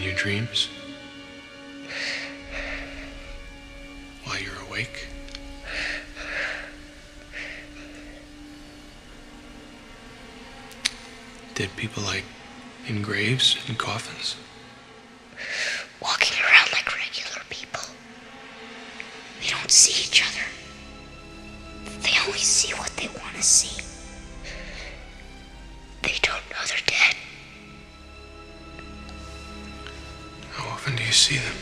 in your dreams? While you're awake? Dead people like in graves and coffins? Walking around like regular people. They don't see each other. They only see what they want to see. They don't know they're dead. How often do you see them?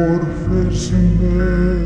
amor fece in me.